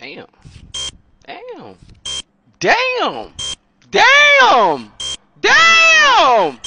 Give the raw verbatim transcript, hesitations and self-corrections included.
Damn. Damn. Damn. Damn. Damn.